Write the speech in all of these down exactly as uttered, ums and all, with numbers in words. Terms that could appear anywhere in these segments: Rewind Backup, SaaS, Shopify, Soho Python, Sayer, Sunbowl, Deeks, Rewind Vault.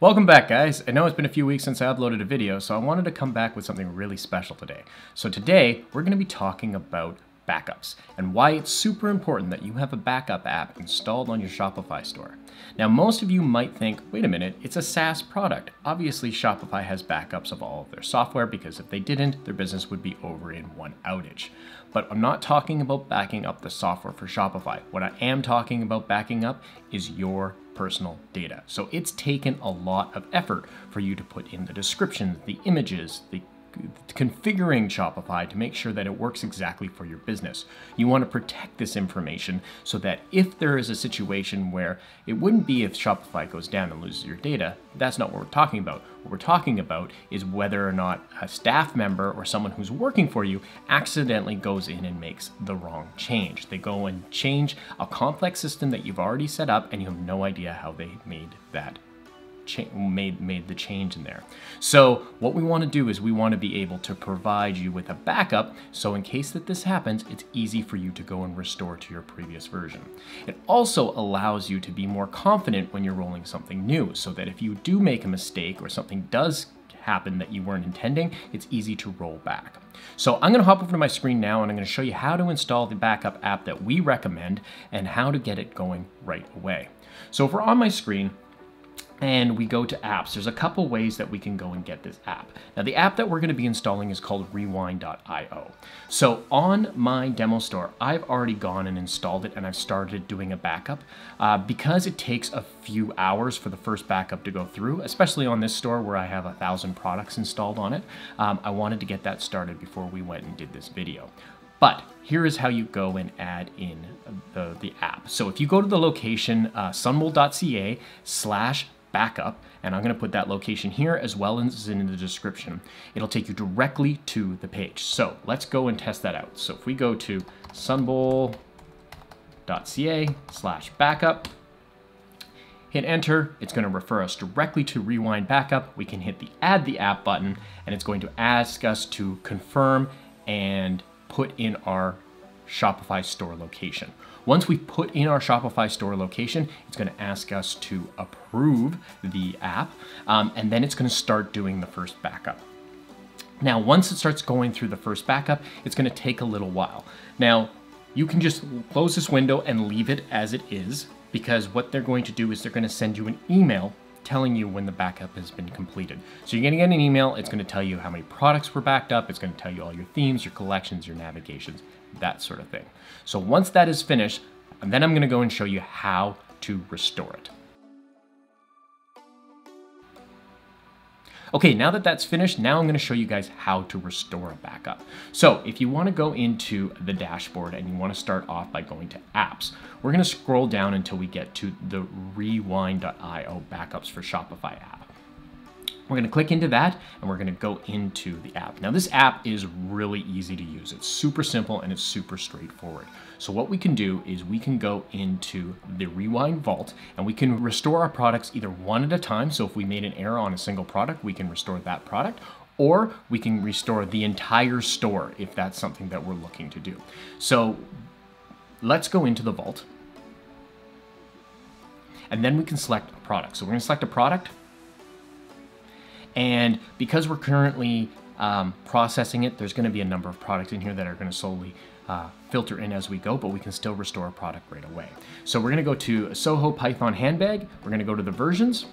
Welcome back, guys. I know it's been a few weeks since I uploaded a video, so I wanted to come back with something really special today. So today, we're going to be talking about backups and why it's super important that you have a backup app installed on your Shopify store. Now, most of you might think, wait a minute, it's a SaaS product. Obviously, Shopify has backups of all of their software because if they didn't, their business would be over in one outage. But I'm not talking about backing up the software for Shopify. What I am talking about backing up is your personal data. So it's taken a lot of effort for you to put in the descriptions, the images, the configuring Shopify to make sure that it works exactly for your business. You want to protect this information so that if there is a situation where it wouldn't be if Shopify goes down and loses your data, that's not what we're talking about. What we're talking about is whether or not a staff member or someone who's working for you accidentally goes in and makes the wrong change. They go and change a complex system that you've already set up and you have no idea how they made that made made the change in there. So what we want to do is we want to be able to provide you with a backup so in case that this happens, it's easy for you to go and restore to your previous version. It also allows you to be more confident when you're rolling something new so that if you do make a mistake or something does happen that you weren't intending, it's easy to roll back. So I'm going to hop over to my screen now and I'm going to show you how to install the backup app that we recommend and how to get it going right away. So if we're on my screen, and we go to apps, there's a couple ways that we can go and get this app. Now the app that we're going to be installing is called rewind dot i o. So on my demo store, I've already gone and installed it and I've started doing a backup uh, because it takes a few hours for the first backup to go through, especially on this store where I have a thousand products installed on it. Um, I wanted to get that started before we went and did this video. But here is how you go and add in the, the app. So if you go to the location uh, sunbowl dot c a slash backup, and I'm going to put that location here as well as in the description. It'll take you directly to the page. So let's go and test that out. So if we go to sunbowl dot c a slash backup, hit enter, it's going to refer us directly to Rewind Backup. We can hit the add the app button and it's going to ask us to confirm and put in our Shopify store location. Once we put in our Shopify store location, it's going to ask us to approve the app, um, and then it's going to start doing the first backup. Now, once it starts going through the first backup, it's going to take a little while. Now, you can just close this window and leave it as it is, because what they're going to do is they're going to send you an email telling you when the backup has been completed. So you're gonna get an email, it's gonna tell you how many products were backed up, it's gonna tell you all your themes, your collections, your navigations, that sort of thing. So once that is finished, and then I'm gonna go and show you how to restore it. Okay, now that that's finished, now I'm gonna show you guys how to restore a backup. So if you wanna go into the dashboard and you wanna start off by going to apps, we're gonna scroll down until we get to the rewind dot i o backups for Shopify app. We're gonna click into that and we're gonna go into the app. Now this app is really easy to use. It's super simple and it's super straightforward. So what we can do is we can go into the Rewind Vault and we can restore our products either one at a time. So if we made an error on a single product, we can restore that product, or we can restore the entire store if that's something that we're looking to do. So let's go into the vault and then we can select a product. So we're gonna select a product. And because we're currently um, processing it, there's going to be a number of products in here that are going to slowly uh, filter in as we go, but we can still restore a product right away. So we're going to go to Soho Python handbag. We're going to go to the versions.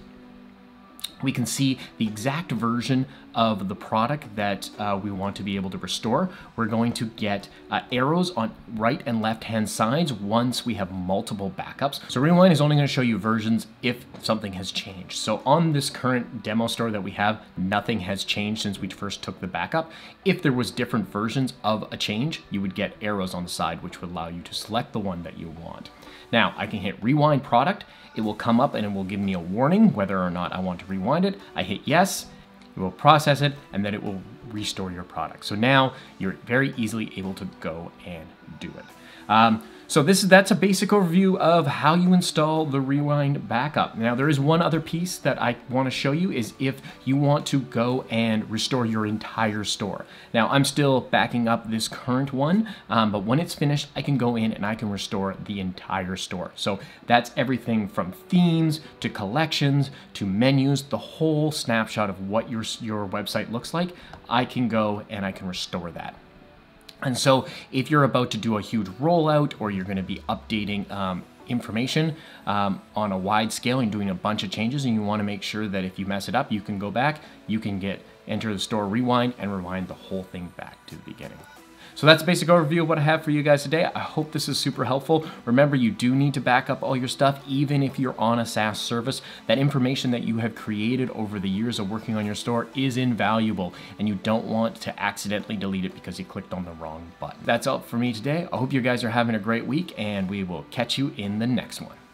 We can see the exact version of the product that uh, we want to be able to restore. We're going to get uh, arrows on right and left hand sides once we have multiple backups. So Rewind is only going to show you versions if something has changed. So on this current demo store that we have, nothing has changed since we first took the backup. If there was different versions of a change, you would get arrows on the side, which would allow you to select the one that you want. Now I can hit rewind product. It will come up and it will give me a warning whether or not I want to rewind it. I hit yes, it will process it, and then it will restore your product. So now you're very easily able to go and do it. Um, So this that's a basic overview of how you install the Rewind Backup. Now there is one other piece that I want to show you is if you want to go and restore your entire store. Now I'm still backing up this current one, um, but when it's finished, I can go in and I can restore the entire store. So that's everything from themes to collections to menus, the whole snapshot of what your, your website looks like. I can go and I can restore that. And so if you're about to do a huge rollout or you're going to be updating um, information um, on a wide scale and doing a bunch of changes, and you want to make sure that if you mess it up, you can go back, you can get enter the store, rewind, and rewind the whole thing back to the beginning. So that's a basic overview of what I have for you guys today. I hope this is super helpful. Remember, you do need to back up all your stuff, even if you're on a SaaS service. That information that you have created over the years of working on your store is invaluable, and you don't want to accidentally delete it because you clicked on the wrong button. That's all for me today. I hope you guys are having a great week, and we will catch you in the next one.